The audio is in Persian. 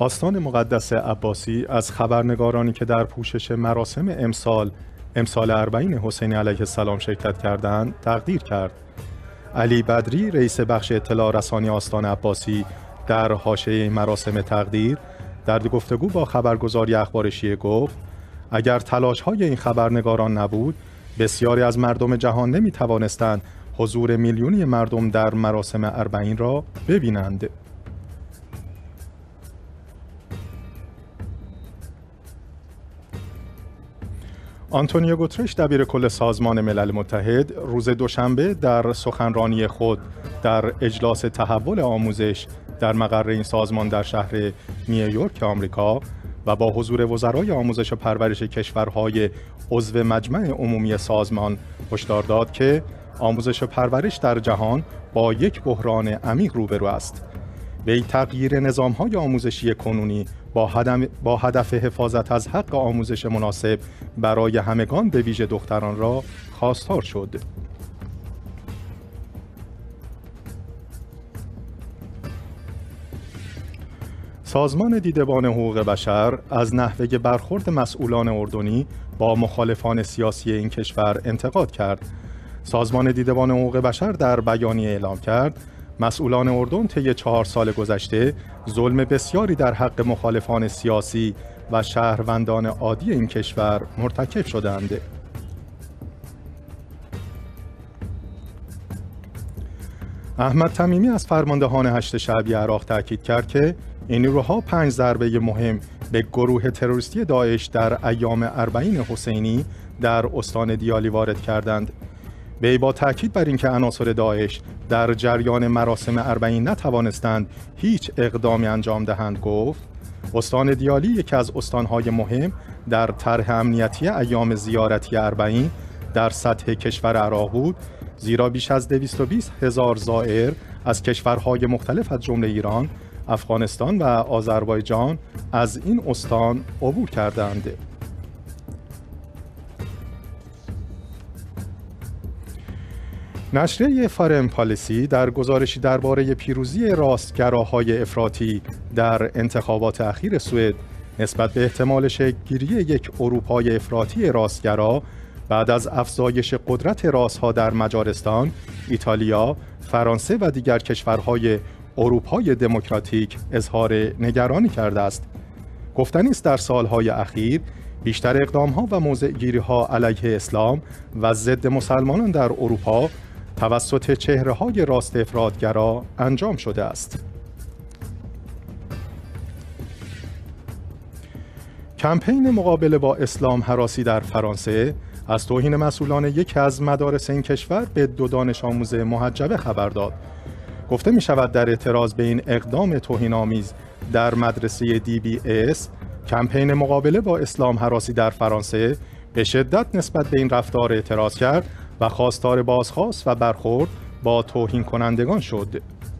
آستان مقدس عباسی از خبرنگارانی که در پوشش مراسم امسال اربعین حسین علیه السلام شرکت کردند تقدیر کرد. علی بدری رئیس بخش اطلاع رسانی آستان عباسی در حاشیه مراسم تقدیر در گفتگو با خبرگزاری اخبارشیعه گفت اگر تلاش‌های این خبرنگاران نبود بسیاری از مردم جهان نمی‌توانستند حضور میلیونی مردم در مراسم اربعین را ببینند. آنتونیو گوترش دبیر کل سازمان ملل متحد روز دوشنبه در سخنرانی خود در اجلاس تحول آموزش در مقر این سازمان در شهر نیویورک آمریکا و با حضور وزرای آموزش و پرورش کشورهای عضو مجمع عمومی سازمان هشدار داد که آموزش و پرورش در جهان با یک بحران عمیق روبرو است. وی تغییر نظام‌های آموزشی کنونی با هدف حفاظت از حق آموزش مناسب برای همگان به ویژه دختران را خواستار شد. سازمان دیدبان حقوق بشر از نحوه برخورد مسئولان اردنی با مخالفان سیاسی این کشور انتقاد کرد. سازمان دیدبان حقوق بشر در بیانیه اعلام کرد مسئولان اردن طی 4 سال گذشته ظلم بسیاری در حق مخالفان سیاسی و شهروندان عادی این کشور مرتکب شدند. احمد تمیمی از فرماندهان 8 شعبی عراق تاکید کرد که این نیروها 5 ضربه مهم به گروه تروریستی داعش در ایام اربعین حسینی در استان دیالی وارد کردند. وی با تاکید بر اینکه عناصر داعش در جریان مراسم اربعین نتوانستند هیچ اقدامی انجام دهند گفت استان دیالی یکی از استانهای مهم در طرح امنیتی ایام زیارتی اربعین در سطح کشور عراق بود زیرا بیش از 220,000 زائر از کشورهای مختلف از جمله ایران، افغانستان و آذربایجان از این استان عبور کردند. نشریه فارن پالیسی در گزارشی درباره پیروزی راستگراهای افراطی در انتخابات اخیر سوئد نسبت به احتمال شکل‌گیری یک اروپای افراطی راستگرا بعد از افزایش قدرت راستها در مجارستان، ایتالیا، فرانسه و دیگر کشورهای اروپای دموکراتیک اظهار نگرانی کرده است. گفتنی است در سالهای اخیر بیشتر اقدام‌ها و موضع‌گیری‌ها علیه اسلام و ضد مسلمانان در اروپا توسط چهره‌های راست افراط‌گرا انجام شده است. کمپین مقابله با اسلام هراسی در فرانسه از توهین مسئولان یکی از مدارس این کشور به 2 دانش آموز محجبه خبر داد. گفته می‌شود در اعتراض به این اقدام توهین‌آمیز در مدرسه دی بیاس کمپین مقابله با اسلام هراسی در فرانسه به شدت نسبت به این رفتار اعتراض کرد و خواستار بازخواست و برخورد با توهین کنندگان شد.